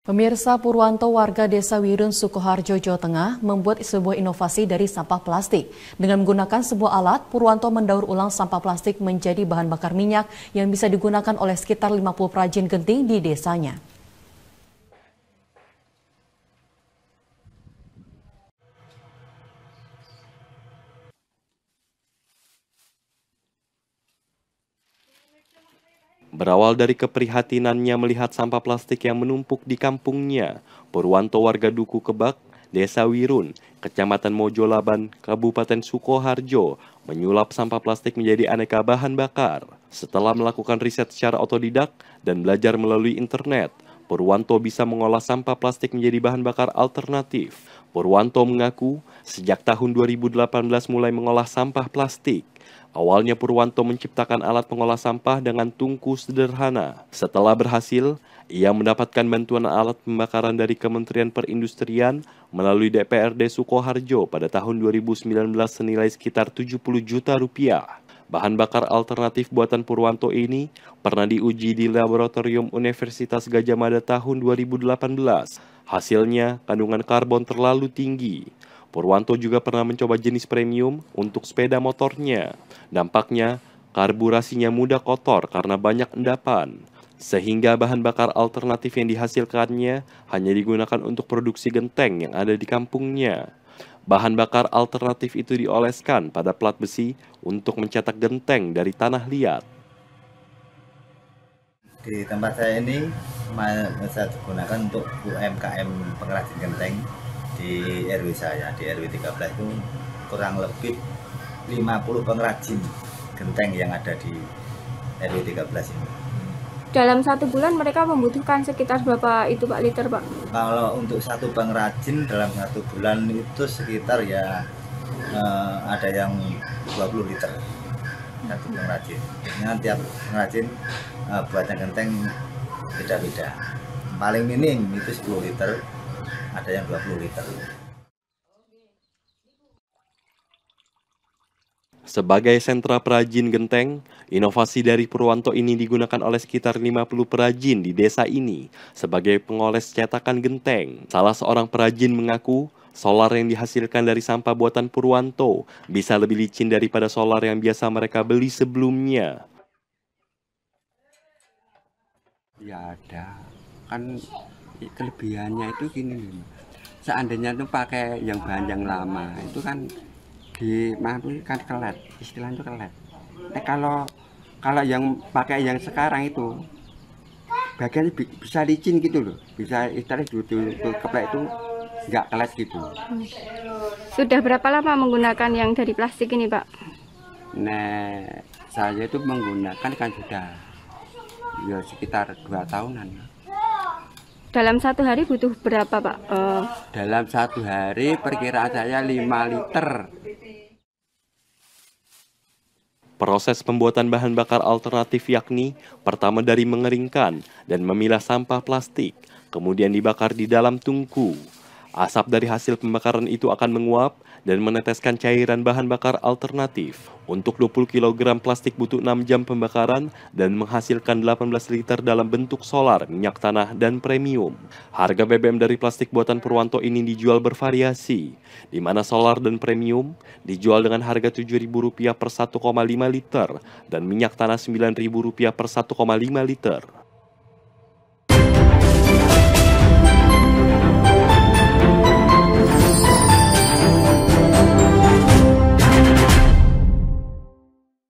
Pemirsa Purwanto, warga desa Wirun, Sukoharjo, Jawa Tengah, membuat sebuah inovasi dari sampah plastik. Dengan menggunakan sebuah alat, Purwanto mendaur ulang sampah plastik menjadi bahan bakar minyak yang bisa digunakan oleh sekitar 50 perajin genting di desanya. Berawal dari keprihatinannya melihat sampah plastik yang menumpuk di kampungnya, Purwanto warga Duku Kebak, Desa Wirun, Kecamatan Mojolaban, Kabupaten Sukoharjo, menyulap sampah plastik menjadi aneka bahan bakar. Setelah melakukan riset secara otodidak dan belajar melalui internet, Purwanto bisa mengolah sampah plastik menjadi bahan bakar alternatif. Purwanto mengaku, sejak tahun 2018 mulai mengolah sampah plastik. Awalnya Purwanto menciptakan alat pengolah sampah dengan tungku sederhana. Setelah berhasil, ia mendapatkan bantuan alat pembakaran dari Kementerian Perindustrian melalui DPRD Sukoharjo pada tahun 2019 senilai sekitar 70 juta rupiah. Bahan bakar alternatif buatan Purwanto ini pernah diuji di Laboratorium Universitas Gajah Mada tahun 2018. Hasilnya, kandungan karbon terlalu tinggi. Purwanto juga pernah mencoba jenis premium untuk sepeda motornya. Dampaknya, karburasinya mudah kotor karena banyak endapan. Sehingga bahan bakar alternatif yang dihasilkannya hanya digunakan untuk produksi genteng yang ada di kampungnya. Bahan bakar alternatif itu dioleskan pada plat besi untuk mencetak genteng dari tanah liat. Di tempat saya ini saya gunakan untuk UMKM pengrajin genteng di RW saya. Di RW 13 itu kurang lebih 50 pengrajin genteng yang ada di RW 13 ini. Dalam satu bulan mereka membutuhkan sekitar berapa itu Pak liter Pak? Kalau untuk satu pengrajin dalam satu bulan itu sekitar ya ada yang 20 liter satu pengrajin. Dengan tiap pengrajin buatan genteng beda-beda. Paling minim itu 10 liter, ada yang 20 liter. Sebagai sentra perajin genteng, inovasi dari Purwanto ini digunakan oleh sekitar 50 perajin di desa ini sebagai pengoles cetakan genteng. Salah seorang perajin mengaku, solar yang dihasilkan dari sampah buatan Purwanto bisa lebih licin daripada solar yang biasa mereka beli sebelumnya. Ya ada, kan kelebihannya itu gini, seandainya itu pakai yang bahan yang lama, itu kan di madu kan kelet, istilahnya itu kelet. Kalau yang pakai yang sekarang itu bagian bisa licin gitu loh, bisa istilahnya keplek itu nggak kelet gitu. Sudah berapa lama menggunakan yang dari plastik ini Pak? Nah, saya itu menggunakan kan sudah ya sekitar 2 tahunan. Dalam satu hari butuh berapa Pak? Dalam satu hari perkiraan saya 5 liter. Proses pembuatan bahan bakar alternatif yakni pertama dari mengeringkan dan memilah sampah plastik, kemudian dibakar di dalam tungku. Asap dari hasil pembakaran itu akan menguap dan meneteskan cairan bahan bakar alternatif. Untuk 20 kg plastik butuh 6 jam pembakaran dan menghasilkan 18 liter dalam bentuk solar, minyak tanah, dan premium. Harga BBM dari plastik buatan Purwanto ini dijual bervariasi, di mana solar dan premium dijual dengan harga Rp7.000 per 1,5 liter dan minyak tanah Rp9.000 per 1,5 liter.